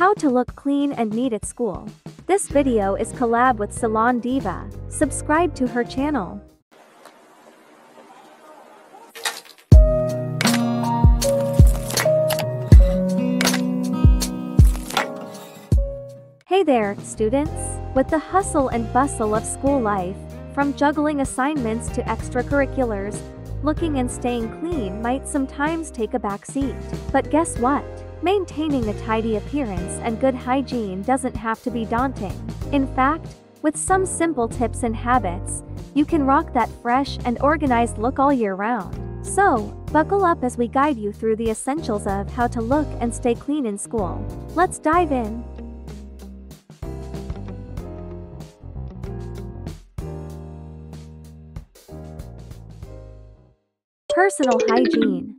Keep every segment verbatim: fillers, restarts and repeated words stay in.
How to look clean and neat at school. This video is collab with Ceylon Diva. Subscribe to her channel. Hey there, students! With the hustle and bustle of school life, from juggling assignments to extracurriculars, looking and staying clean might sometimes take a backseat. But guess what? Maintaining a tidy appearance and good hygiene doesn't have to be daunting. In fact, with some simple tips and habits, you can rock that fresh and organized look all year round. So, buckle up as we guide you through the essentials of how to look and stay clean in school. Let's dive in! Personal hygiene.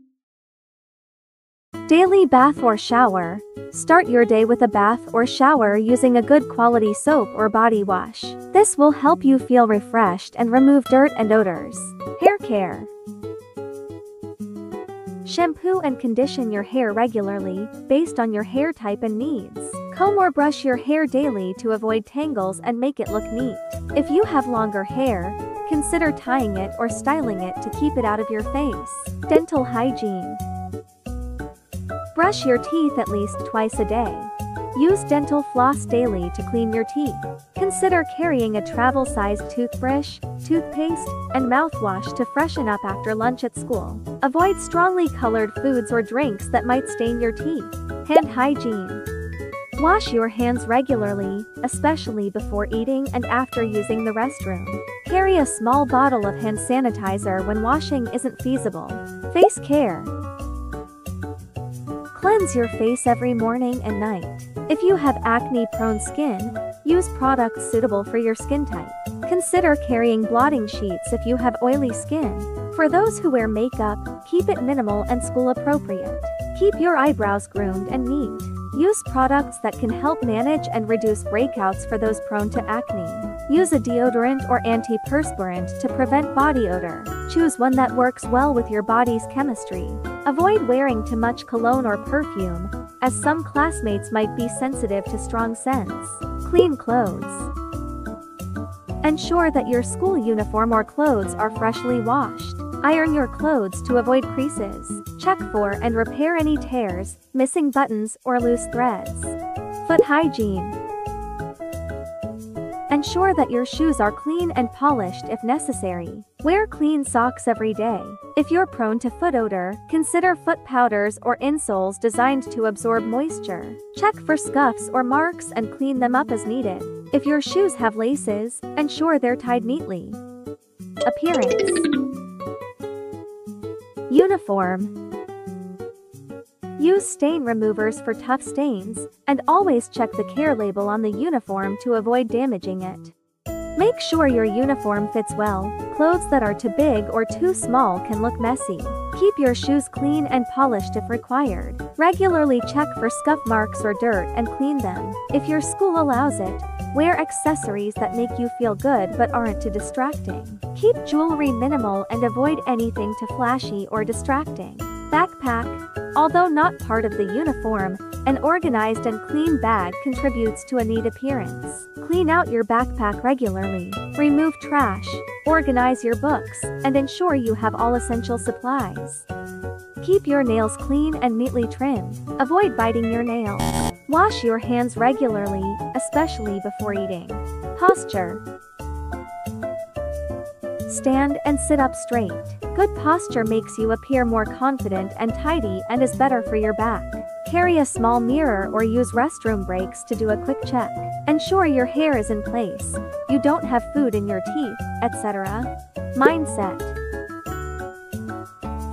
Daily bath or shower. Start your day with a bath or shower using a good quality soap or body wash. This will help you feel refreshed and remove dirt and odors. Hair care. Shampoo and condition your hair regularly, based on your hair type and needs. Comb or brush your hair daily to avoid tangles and make it look neat. If you have longer hair, consider tying it or styling it to keep it out of your face. Dental hygiene. Brush your teeth at least twice a day. Use dental floss daily to clean your teeth. Consider carrying a travel-sized toothbrush, toothpaste, and mouthwash to freshen up after lunch at school. Avoid strongly colored foods or drinks that might stain your teeth. Hand hygiene. Wash your hands regularly, especially before eating and after using the restroom. Carry a small bottle of hand sanitizer when washing isn't feasible. Face care. Cleanse your face every morning and night. If you have acne-prone skin, use products suitable for your skin type. Consider carrying blotting sheets if you have oily skin. For those who wear makeup, keep it minimal and school-appropriate. Keep your eyebrows groomed and neat. Use products that can help manage and reduce breakouts for those prone to acne. Use a deodorant or antiperspirant to prevent body odor. Choose one that works well with your body's chemistry. Avoid wearing too much cologne or perfume, as some classmates might be sensitive to strong scents. Clean clothes. Ensure that your school uniform or clothes are freshly washed. Iron your clothes to avoid creases. Check for and repair any tears, missing buttons, or loose threads. Foot hygiene. Ensure that your shoes are clean and polished if necessary. Wear clean socks every day. If you're prone to foot odor, consider foot powders or insoles designed to absorb moisture. Check for scuffs or marks and clean them up as needed. If your shoes have laces, ensure they're tied neatly. Appearance. Uniform. Use stain removers for tough stains, and always check the care label on the uniform to avoid damaging it. Make sure your uniform fits well. Clothes that are too big or too small can look messy. Keep your shoes clean and polished if required. Regularly check for scuff marks or dirt and clean them. If your school allows it, wear accessories that make you feel good but aren't too distracting. Keep jewelry minimal and avoid anything too flashy or distracting. Backpack. Although not part of the uniform, an organized and clean bag contributes to a neat appearance. Clean out your backpack regularly, remove trash, organize your books, and ensure you have all essential supplies. Keep your nails clean and neatly trimmed. Avoid biting your nails. Wash your hands regularly, especially before eating. Posture. Stand and sit up straight. Good posture makes you appear more confident and tidy and is better for your back. Carry a small mirror or use restroom breaks to do a quick check. Ensure your hair is in place, you don't have food in your teeth, et cetera. Mindset.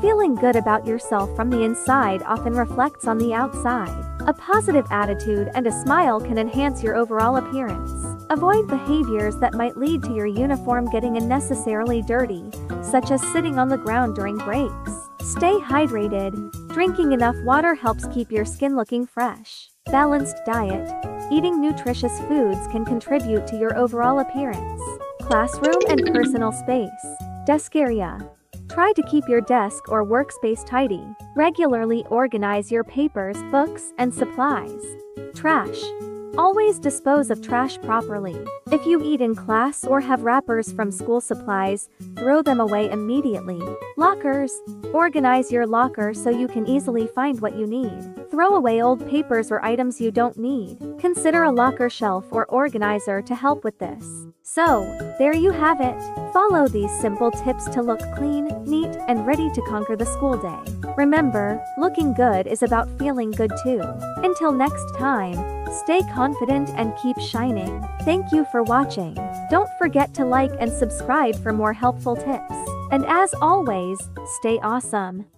Feeling good about yourself from the inside often reflects on the outside. A positive attitude and a smile can enhance your overall appearance. Avoid behaviors that might lead to your uniform getting unnecessarily dirty, such as sitting on the ground during breaks. Stay hydrated. Drinking enough water helps keep your skin looking fresh. Balanced diet. Eating nutritious foods can contribute to your overall appearance. Classroom and personal space. Desk area. Try to keep your desk or workspace tidy. Regularly organize your papers, books, and supplies. Trash. Always dispose of trash properly. If you eat in class or have wrappers from school supplies, throw them away immediately. Lockers. Organize your locker so you can easily find what you need. Throw away old papers or items you don't need. Consider a locker shelf or organizer to help with this. So, there you have it. Follow these simple tips to look clean, neat, and ready to conquer the school day. Remember, looking good is about feeling good too. Until next time, stay confident and keep shining. Thank you for watching. Don't forget to like and subscribe for more helpful tips. And as always, stay awesome.